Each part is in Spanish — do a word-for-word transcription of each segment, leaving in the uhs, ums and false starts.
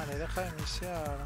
Vale, deja de iniciar.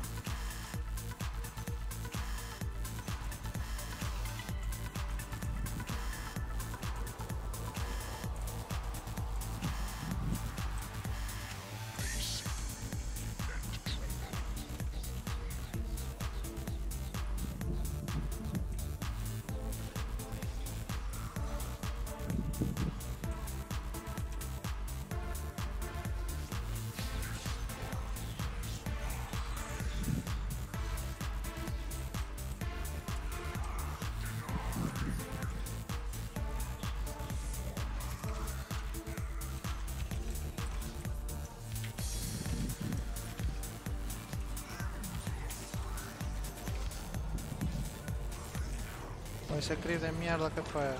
Ese crit de mierda que fue.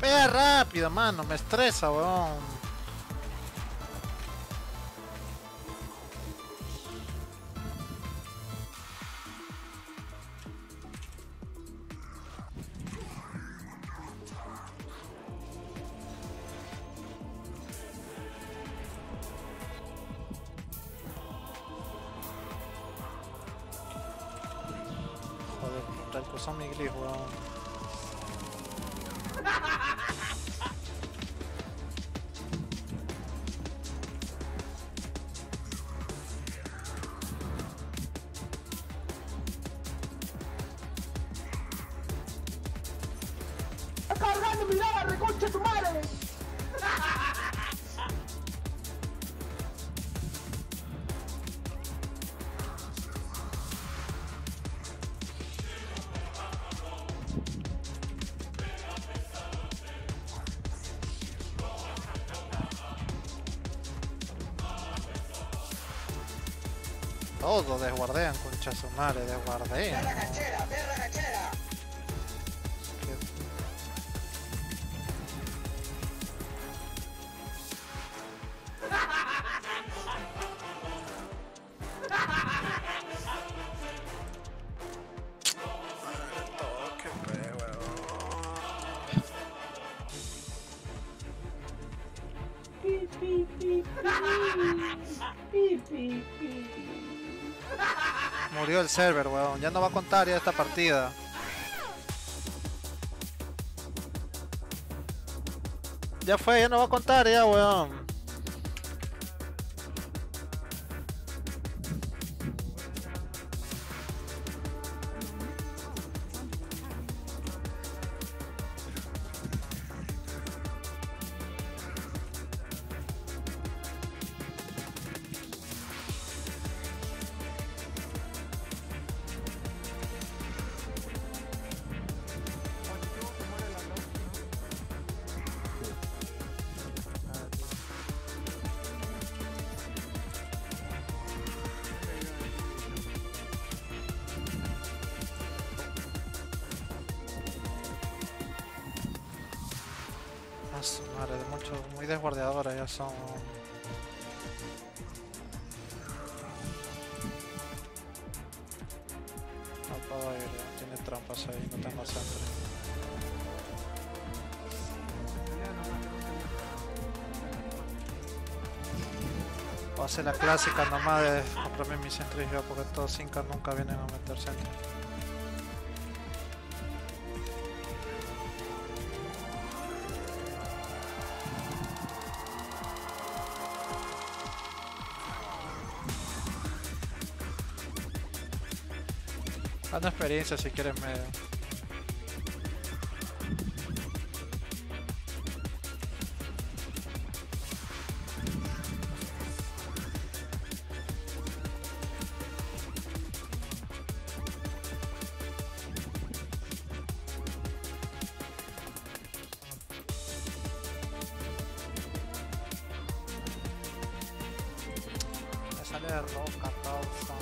Ve rápido, mano, me estresa, weón. को समझने के लिए हुआ todo. Desguardean, concha su madre, desguardean. Perra gachera, perra gachera. Murió el server, weón. Ya no va a contar ya esta partida. Ya fue, ya no va a contar ya, weón. Madre, de mucho, muy desguardeadora ya son. No puedo ir, tiene trampas ahí, no tengo centro. O hace la clásica nomás de comprarme mis centros yo, porque todos incas nunca vienen a meter centros. Dando experiencia si quieres me... Me sale de roca, causa.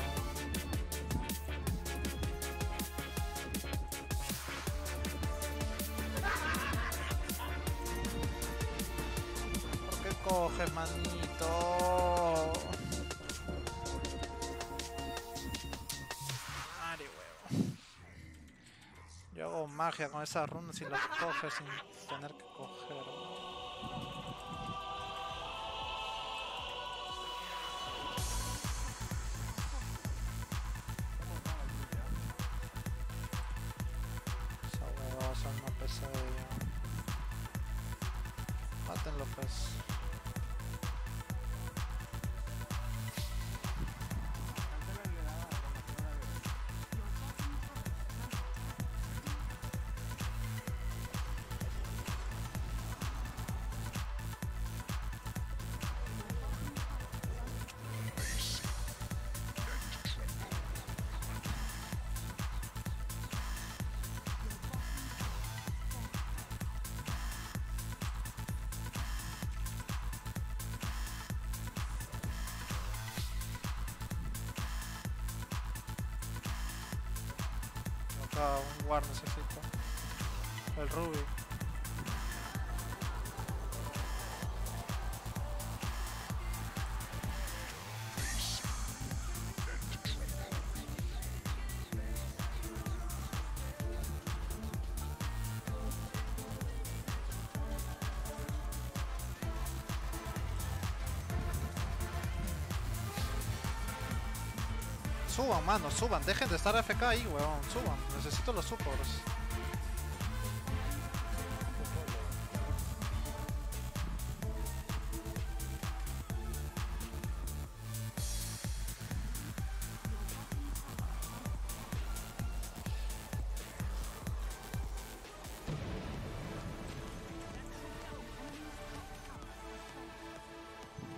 Coge, manito. Madre huevo. Yo hago magia con esas runas y las coge sin tener que coger. Esa huevada son una pesadilla. Mátenlo pues. Ah, un guard necesito. El Ruby. Suban, mano, suban. Dejen de estar A F K ahí, weón. Suban. Necesito los supports.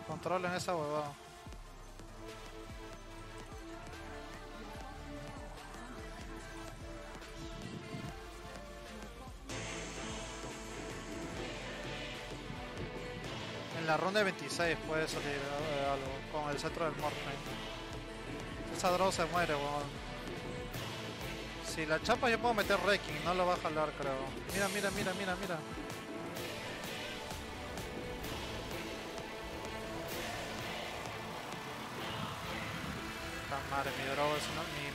Controlen esa huevada. En la ronda de veintiséis puede salir eh, algo con el centro del Morphling. Esa droga se muere, huevón. Si la chapa yo puedo meter Wrecking, no lo va a jalar, creo. Mira, mira, mira, mira, mira. Madre, mi droga es una misma.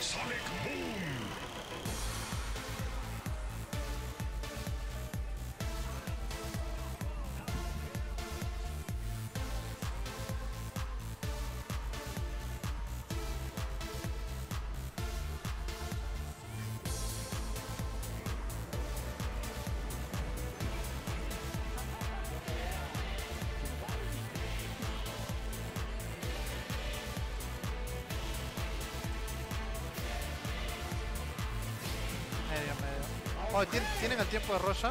Sonic Boom. Oh, ¿tienen el tiempo de Roshan?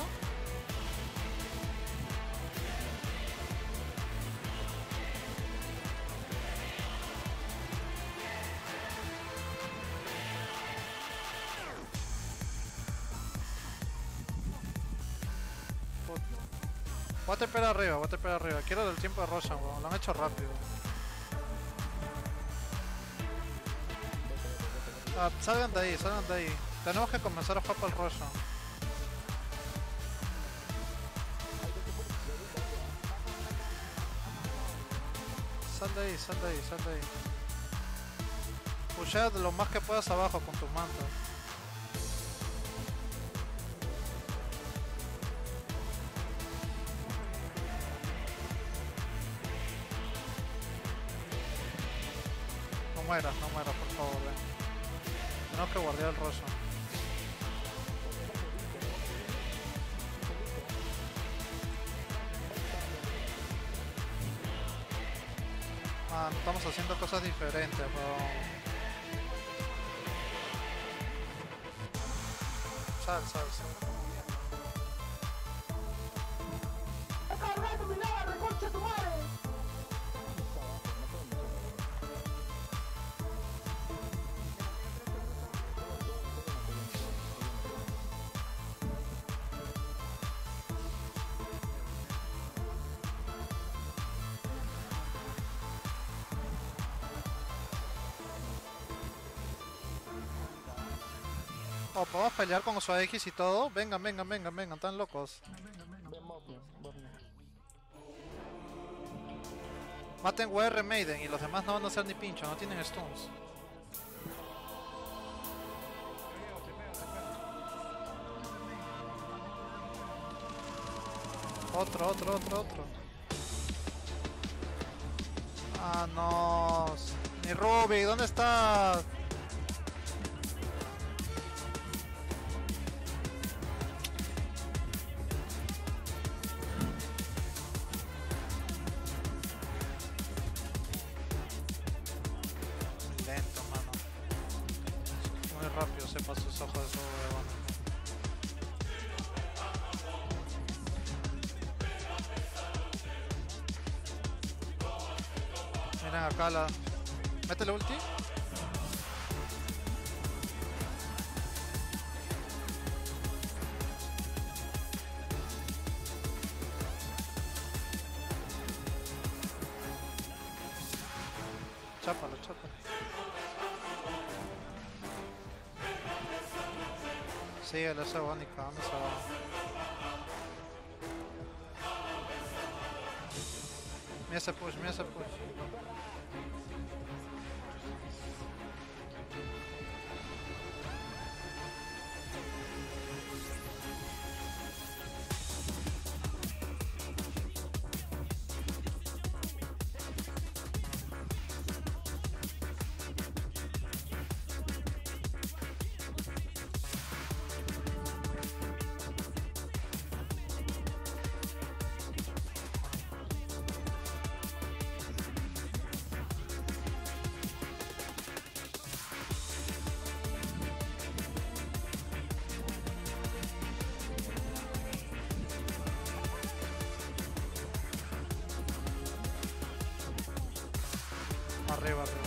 Voy a tepear arriba, voy a tepear arriba. Quiero el tiempo de Roshan, bro. Lo han hecho rápido. Ah, salgan de ahí, salgan de ahí. Tenemos que comenzar a jugar por el Roshan. Sal de ahí, sal de ahí, sal de ahí. Pushea lo más que puedas abajo con tus mantas. No mueras, no mueras, por favor. Ven. Tenemos que guardar el Roshan. Ah, estamos haciendo cosas diferentes, pero... Sal, sal, sal. ¡Está ahorrando mi lava, recorcha tu madre! O podemos pelear con su Aegis y todo. Vengan, vengan, vengan, vengan, están locos. Maten W R Maiden y los demás no van a hacer ni pincho, no tienen stuns. Otro, otro, otro, otro. Ah, no. Mi Ruby, ¿dónde estás? Rápido se pasó sus ojos de su huevón. Miren acá la... Métele ulti. Chápalo, chápalo. Sí, el ese bónica, ¿dónde se va? Mira ese push, mira ese push. arriba, arriba.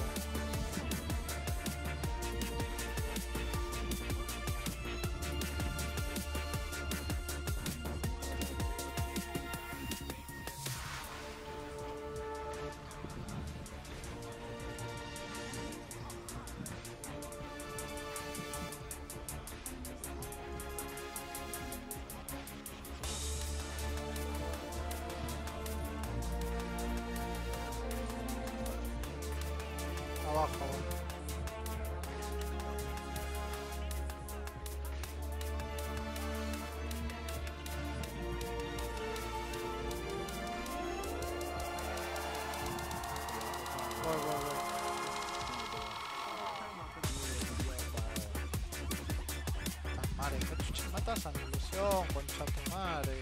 Matas a mi ilusión, concha tu madre.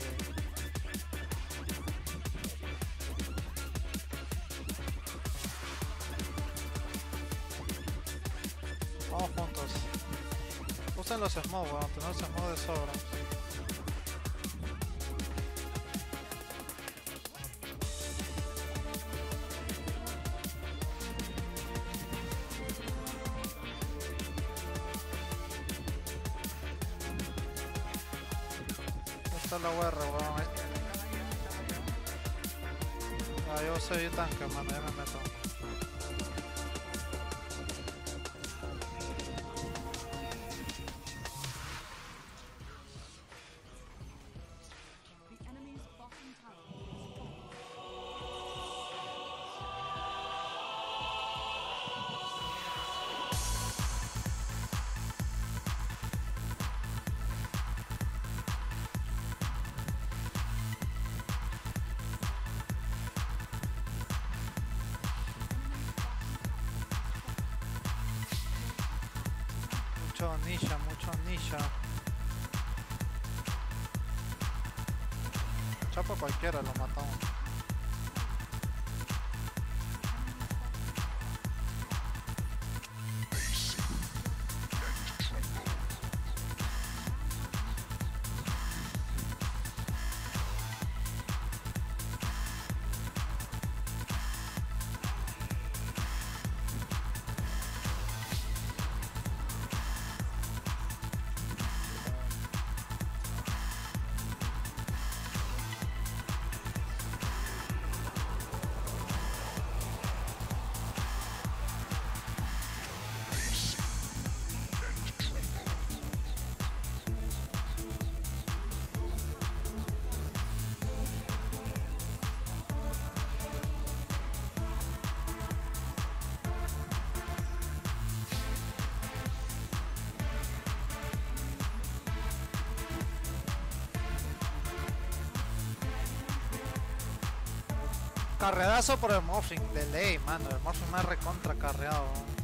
Vamos juntos. Usen los smog, weón, tenemos smog de sobra. La W R, weón. Ah, yo soy tanque, mano, ya me meto. Mucho ninja, mucho ninja. Chapo cualquiera lo matamos. Carredazo por el Morphling, de ley, mano. El Morphling más recontra carreado.